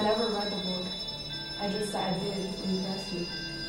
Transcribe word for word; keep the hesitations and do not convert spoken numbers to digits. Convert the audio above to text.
I never read the book. I just said I did when you asked me.